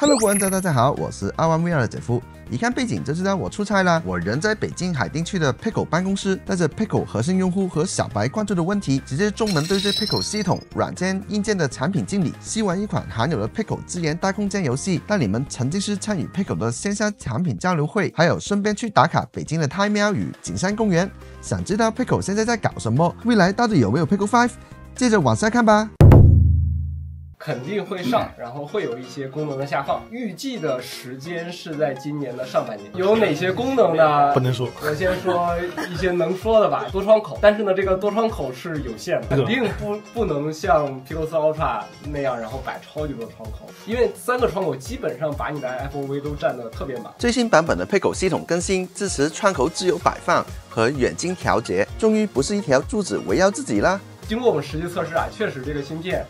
Hello， 各位观众大家好，我是R1VR 的姐夫。一看背景就知道我出差啦，我人在北京海淀区的 PICO 办公室，带着 PICO 核心用户和小白关注的问题，直接中门对这 PICO 系统、软件、硬件的产品经理，细玩一款含有了 PICO 资源大空间游戏，带你们沉浸式参与 PICO 的线下产品交流会，还有顺便去打卡北京的 Timeiao 与景山公园。想知道 PICO 现在在搞什么？未来到底有没有 PICO 5？ 接着往下看吧。 肯定会上，然后会有一些功能的下放，预计的时间是在今年的上半年。有哪些功能呢？不能说，我先说一些能说的吧。多窗口，但是呢，这个多窗口是有限的，肯定不能像 PICO 4 Ultra 那样，然后摆超级多窗口，因为3个窗口基本上把你的 FOV 都占得特别满。最新版本的 PICO 系统更新，支持窗口自由摆放和远近调节，终于不是一条柱子围绕自己啦。经过我们实际测试啊，确实这个芯片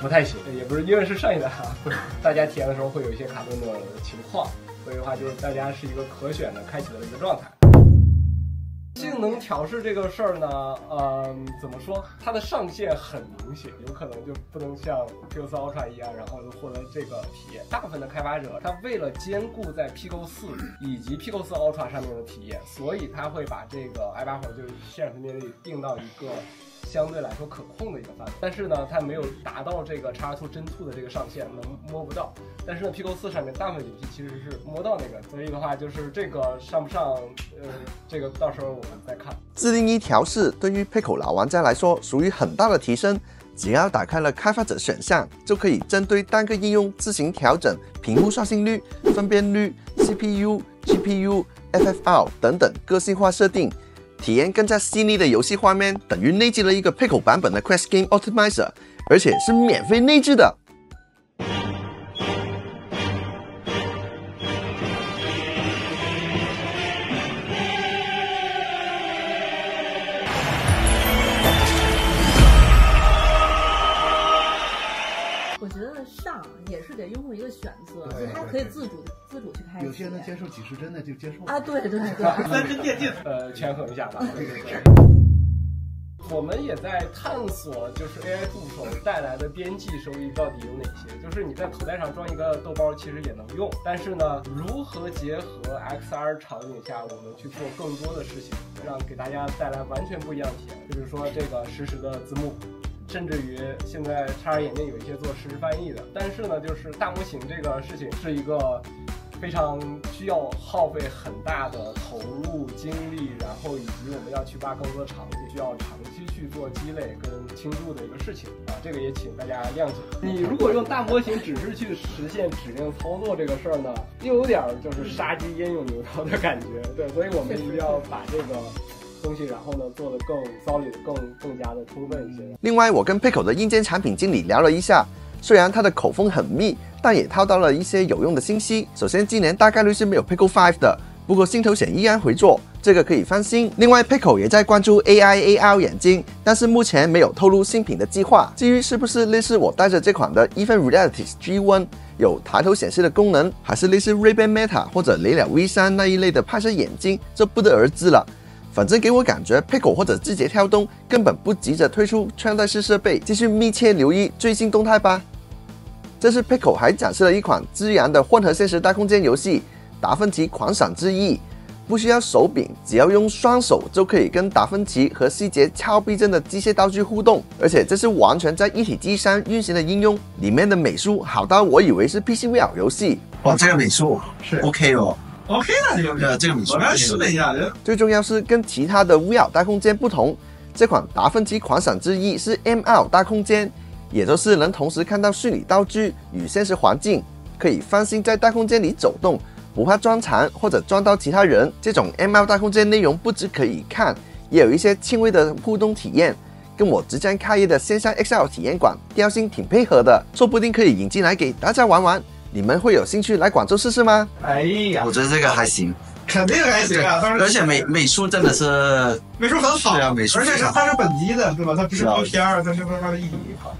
不太行，也不是因为是上一代啊，大家体验的时候会有一些卡顿的情况，所以的话就是大家是一个可选的开启的一个状态。性能调试这个事儿呢，怎么说，它的上限很明显，有可能就不能像 PICO 4 Ultra 一样，然后获得这个体验。大部分的开发者，他为了兼顾在 PICO 4以及 PICO 4 Ultra 上面的体验，所以他会把这个 i800 就现实分辨率定到一个 相对来说可控的一个范围，但是呢，它没有达到这个 X2 真2的这个上限，摸不到。但是呢 ，PICO 4上面大部分IP其实是摸到那个，所以的话就是这个上不上，这个到时候我们再看。401调试对于 PICO 老玩家来说属于很大的提升，只要打开了开发者选项，就可以针对单个应用自行调整屏幕刷新率、分辨率、CPU、GPU、FFR 等等个性化设定。 体验更加细腻的游戏画面，等于内置了一个 PICO 版本的 Quest Game Optimizer， 而且是免费内置的。我觉得上也是给用户一个选择，就他可以自主去开始。有些人能接受几十帧的就接受啊，对对对，3帧电竞，权衡一下吧。我们也在探索，就是 AI 助手带来的边际收益到底有哪些？就是你在口袋上装一个豆包，其实也能用，但是呢，如何结合 XR 场景下我们去做更多的事情，让给大家带来完全不一样的体验？就比如说这个实时的字幕。 甚至于现在XR眼镜有一些做实时翻译的，但是呢，就是大模型这个事情是一个非常需要耗费很大的投入精力，然后以及我们要去挖更多场景，需要长期去做积累跟倾注的一个事情啊。这个也请大家谅解。你如果用大模型只是去实现指令操作这个事儿呢，又有点就是杀鸡焉用牛刀的感觉，对，所以我们一定要把这个 东西，然后呢，做得更 solid， 更加的充分一些。另外，我跟 PICO 的硬件产品经理聊了一下，虽然他的口风很密，但也套到了一些有用的信息。首先，今年大概率是没有 PICO 5 的，不过新头显依然回做，这个可以放心。另外 ，PICO 也在关注 AI AR 眼镜，但是目前没有透露新品的计划。至于是不是类似我戴着这款的 Even Reality G One 有抬头显示的功能，还是类似 Ray-Ban Meta 或者雷鸟 V3那一类的拍摄眼镜，这不得而知了。 反正给我感觉 ，PICO 或者字节跳动根本不急着推出穿戴式设备，继续密切留意最新动态吧。这次 PICO 还展示了一款自然的混合现实大空间游戏《达芬奇狂想之翼》，不需要手柄，只要用双手就可以跟达芬奇和细节超逼真的机械道具互动，而且这是完全在一体机上运行的应用。里面的美术好到我以为是 PC VR 游戏。哇，这个美术是 OK 哦。 OK 了，这个我来试了一下。最重要是跟其他的 VR 大空间不同，这款达芬奇狂想之翼是 MR 大空间，也就是能同时看到虚拟道具与现实环境，可以放心在大空间里走动，不怕撞墙或者撞到其他人。这种 MR 大空间内容不只可以看，也有一些轻微的互动体验，跟我即将开业的线下 XL 体验馆调性挺配合的，说不定可以引进来给大家玩玩。 你们会有兴趣来广州试试吗？哎呀，我觉得这个还行，肯定还行啊！而且美术真的是美术很好，对啊，美术，而且它是本地的，对吧？它不是标片儿，它是慢慢的一体化。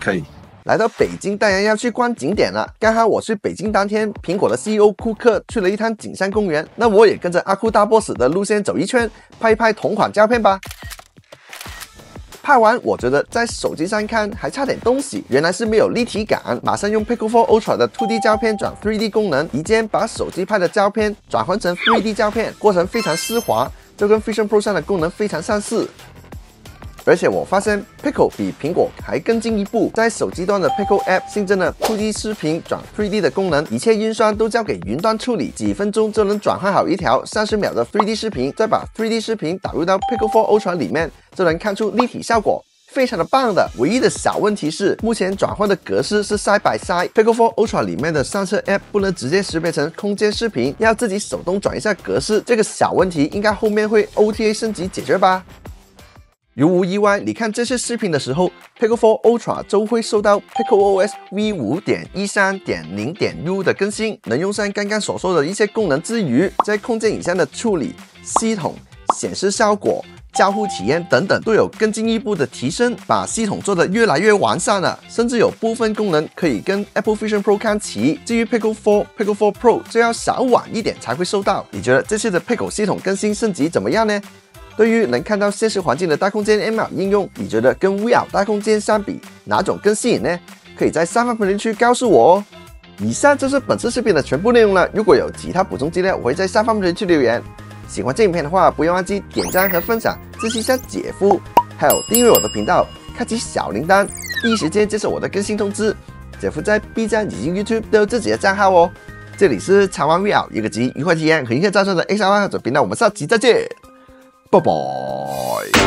可以。来到北京，当然要去逛景点了。刚好我去北京当天，苹果的 CEO 库克去了一趟景山公园，那我也跟着阿库大 boss 的路线走一圈，拍一拍同款照片吧。拍完我觉得在手机上看还差点东西，原来是没有立体感。马上用 PICO 4 Ultra 的 2D 胶片转 3D 功能，一键把手机拍的胶片转换成 3D 胶片，过程非常丝滑，这跟 Vision Pro 上的功能非常相似。 而且我发现 PICO 比苹果还更进一步，在手机端的 PICO App 新增了 2D 视频转 3D 的功能，一切运算都交给云端处理，几分钟就能转换好一条30秒的 3D 视频，再把 3D 视频导入到 PICO 4 Ultra 里面，就能看出立体效果。 非常的棒的，唯一的小问题是，目前转换的格式是 Side by side，PICO 4 Ultra 里面的相册 App 不能直接识别成空间视频，要自己手动转一下格式，这个小问题应该后面会 OTA 升级解决吧。 如无意外，你看这些视频的时候 ，PICO 4 Ultra 都会受到 PICO OS v5.13.0.0u 的更新，能用上刚刚所说的一些功能之余，在空间影像的处理、系统、显示效果、交互体验等等都有更进一步的提升，把系统做得越来越完善了，甚至有部分功能可以跟 Apple Vision Pro 看齐。至于 PICO 4 Pro 就要稍晚一点才会收到。你觉得这次的 PICO 系统更新升级怎么样呢？ 对于能看到现实环境的大空间 MR 应用，你觉得跟 VR 大空间相比，哪种更吸引呢？可以在下方评论区告诉我哦。以上就是本次视频的全部内容了。如果有其他补充资料，我会在下方评论区留言。喜欢这影片的话，不要忘记点赞和分享，支持一下姐夫，还有订阅我的频道，开启小铃铛，第一时间接受我的更新通知。姐夫在 B 站以及 YouTube 都有自己的账号哦。这里是潮玩 VR， 一个集愉快体验和音乐造成的 XR 爱好者频道，我们下期再见。 Bye-bye.